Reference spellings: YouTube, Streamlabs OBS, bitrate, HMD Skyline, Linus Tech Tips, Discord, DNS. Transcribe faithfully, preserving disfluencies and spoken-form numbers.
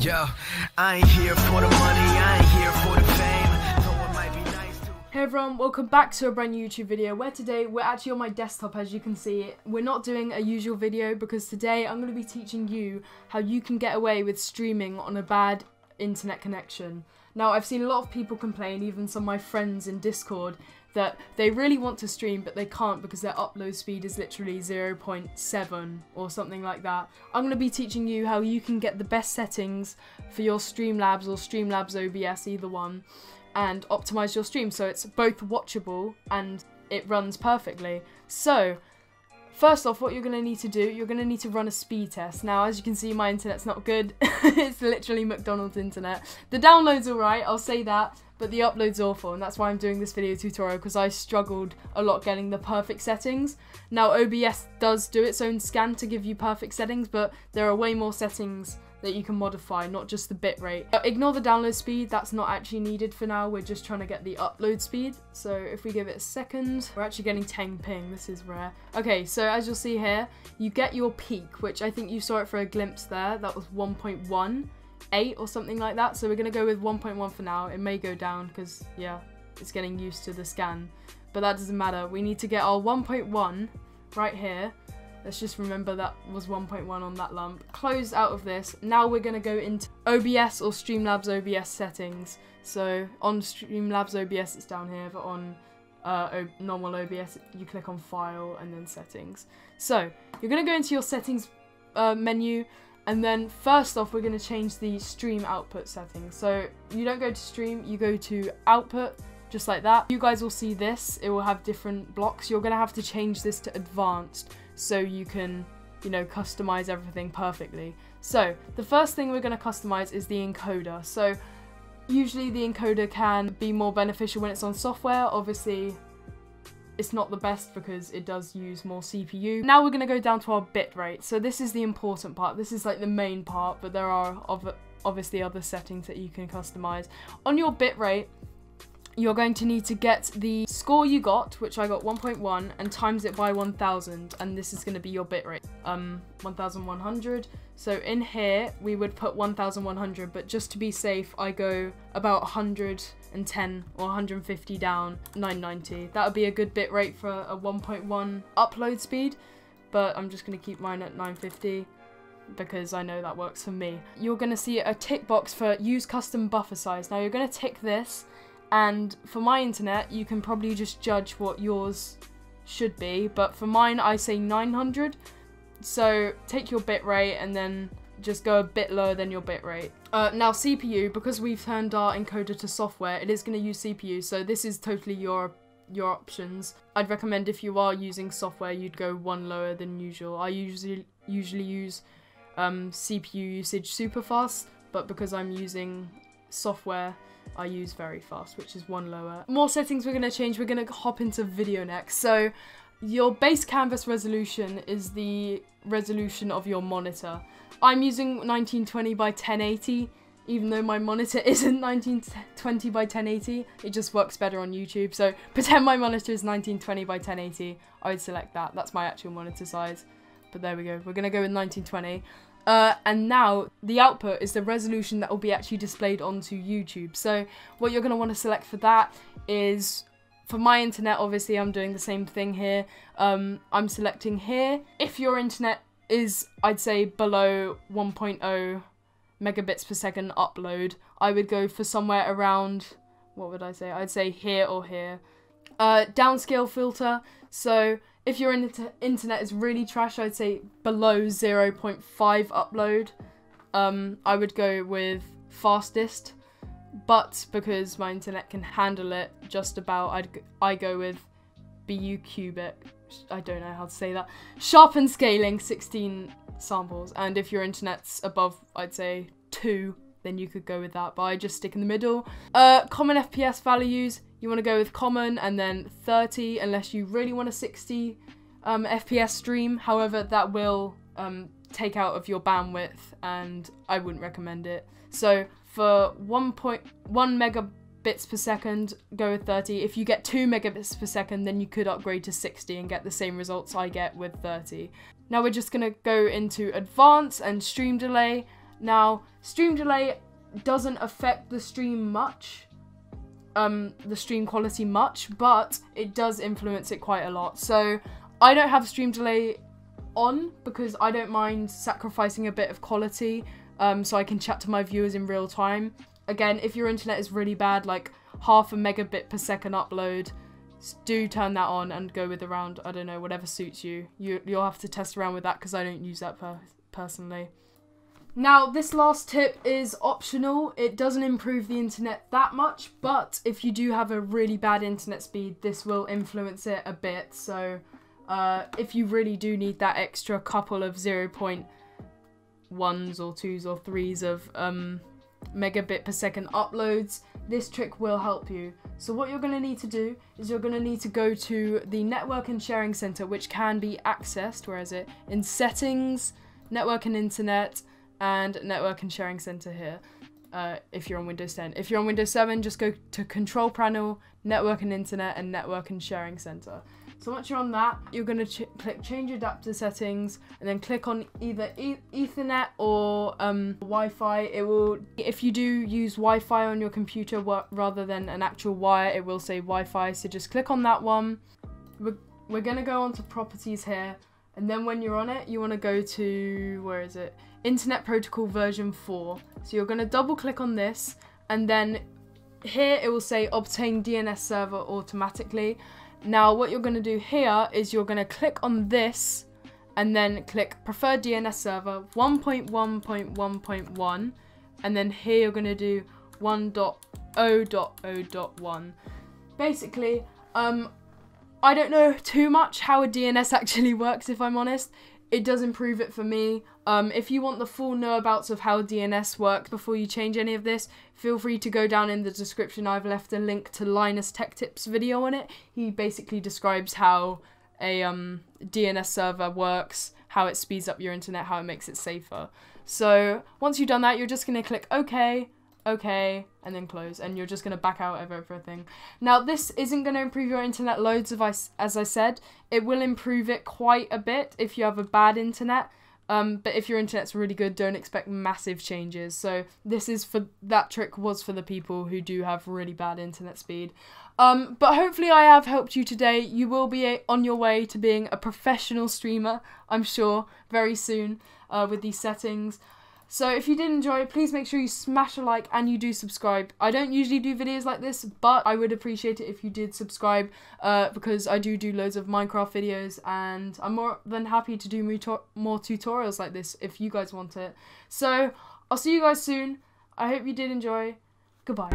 Yo, I ain't here for the money, I ain't here for the fame, though it might be nice to... Hey everyone, welcome back to a brand new YouTube video, where today we're actually on my desktop. As you can see, we're not doing a usual video because today I'm going to be teaching you how you can get away with streaming on a bad internet connection. Now, I've seen a lot of people complain, even some of my friends in Discord, that they really want to stream but they can't because their upload speed is literally zero point seven or something like that. I'm going to be teaching you how you can get the best settings for your Streamlabs or Streamlabs O B S, either one, and optimize your stream so it's both watchable and it runs perfectly. So, first off, what you're going to need to do, you're going to need to run a speed test. Now, as you can see, my internet's not good. It's literally McDonald's internet. The download's alright, I'll say that, but the upload's awful, and that's why I'm doing this video tutorial, because I struggled a lot getting the perfect settings. Now, O B S does do its own scan to give you perfect settings, but there are way more settings that you can modify, not just the bitrate. Uh, ignore the download speed, that's not actually needed for now, we're just trying to get the upload speed. So if we give it a second, we're actually getting ten ping, this is rare. Okay, so as you'll see here, you get your peak, which I think you saw it for a glimpse there, that was one point one eight or something like that, so we're gonna go with one point one for now. It may go down, because yeah, it's getting used to the scan, but that doesn't matter. We need to get our one point one right here. Let's just remember that was one point one on that lump. Close out of this. Now we're going to go into O B S or Streamlabs O B S settings. So on Streamlabs O B S, it's down here, but on uh, normal O B S, you click on File and then Settings. So you're going to go into your Settings uh, menu, and then first off, we're going to change the Stream Output settings. So you don't go to Stream, you go to Output, just like that. You guys will see this. It will have different blocks. You're going to have to change this to Advanced, so you can, you know, customize everything perfectly. So the first thing we're going to customize is the encoder. So usually the encoder can be more beneficial when it's on software. Obviously it's not the best because it does use more C P U. Now we're going to go down to our bit rate. So this is the important part. This is like the main part, but there are ov- obviously other settings that you can customize. On your bit rate, you're going to need to get the score you got, which I got one point one, and times it by one thousand, and this is going to be your bitrate, um, one thousand one hundred. So in here, we would put one thousand one hundred, but just to be safe, I go about one hundred ten or one hundred fifty down, nine ninety. That would be a good bitrate for a one point one upload speed, but I'm just going to keep mine at nine fifty. Because I know that works for me. You're going to see a tick box for use custom buffer size. Now you're going to tick this, and for my internet, you can probably just judge what yours should be, but for mine, I say nine hundred. So take your bitrate and then just go a bit lower than your bitrate. Uh, now C P U, because we've turned our encoder to software, it is going to use C P U, so this is totally your your options. I'd recommend if you are using software, you'd go one lower than usual. I usually, usually use um, C P U usage super fast, but because I'm using software, I use very fast, which is one lower. More settings we're going to change. We're going to hop into video next. So your base canvas resolution is the resolution of your monitor. I'm using nineteen twenty by ten eighty, even though my monitor isn't nineteen twenty by ten eighty. It just works better on YouTube. So pretend my monitor is nineteen twenty by ten eighty. I would select that. That's my actual monitor size. But there we go. We're going to go with nineteen twenty. Uh, and now the output is the resolution that will be actually displayed onto YouTube. So what you're going to want to select for that is, for my internet, obviously I'm doing the same thing here. Um, I'm selecting here. If your internet is, I'd say, below one point zero megabits per second upload, I would go for somewhere around, what would I say? I'd say here or here. Uh, downscale filter. So if your inter internet is really trash, I'd say below zero point five upload. Um, I would go with fastest, but because my internet can handle it just about, I'd g I go with B U cubic. I don't know how to say that. Sharpen scaling, sixteen samples. And if your internet's above, I'd say two, then you could go with that. But I just stick in the middle. Uh, common F P S values. You want to go with common and then thirty, unless you really want a sixty um, F P S stream. However, that will um, take out of your bandwidth, and I wouldn't recommend it. So for one point one megabits per second, go with thirty. If you get two megabits per second, then you could upgrade to sixty and get the same results I get with thirty. Now we're just going to go into advanced and stream delay. Now, stream delay doesn't affect the stream much, um, the stream quality much, but it does influence it quite a lot. So I don't have stream delay on because I don't mind sacrificing a bit of quality, um, so I can chat to my viewers in real time. Again, if your internet is really bad, like half a megabit per second upload, do turn that on and go with around, I don't know, whatever suits you. you you'll have to test around with that because I don't use that per personally. Now, this last tip is optional. It doesn't improve the internet that much, but if you do have a really bad internet speed, this will influence it a bit. So uh, if you really do need that extra couple of zero point ones or twos or threes of um, megabit per second uploads, this trick will help you. So what you're going to need to do is you're going to need to go to the Network and Sharing Center, which can be accessed, where is it? In Settings, Network and Internet, and Network and Sharing Center here, uh, if you're on Windows ten. If you're on Windows seven, just go to Control Panel, Network and Internet, and Network and Sharing Center. So once you're on that, you're going to ch click Change Adapter Settings, and then click on either e Ethernet or um, Wi-Fi. It will, if you do use Wi-Fi on your computer rather than an actual wire, it will say Wi-Fi. So just click on that one. We're, we're going to go on to Properties here, and then when you're on it, you want to go to, where is it? Internet Protocol version four. So you're going to double click on this, and then here it will say Obtain D N S Server Automatically. Now what you're going to do here is you're going to click on this and then click Preferred D N S Server one point one point one point one, and then here you're going to do one dot zero dot zero dot one. Basically, um, I don't know too much how a D N S actually works, if I'm honest. It does improve it for me. Um, if you want the full know-abouts of how D N S works before you change any of this, feel free to go down in the description. I've left a link to Linus Tech Tips video on it. He basically describes how a um, D N S server works, how it speeds up your internet, how it makes it safer. So once you've done that, you're just going to click OK, OK, and then close, and you're just going to back out of everything. Now, this isn't going to improve your internet loads, if I, as I said. It will improve it quite a bit if you have a bad internet. Um, but if your internet's really good, don't expect massive changes. So this is for, that trick was for the people who do have really bad internet speed. Um, but hopefully I have helped you today. You will be a, on your way to being a professional streamer, I'm sure, very soon uh, with these settings. So if you did enjoy, please make sure you smash a like and you do subscribe. I don't usually do videos like this, but I would appreciate it if you did subscribe, uh, because I do do loads of Minecraft videos, and I'm more than happy to do more tutorials like this if you guys want it. So I'll see you guys soon. I hope you did enjoy. Goodbye.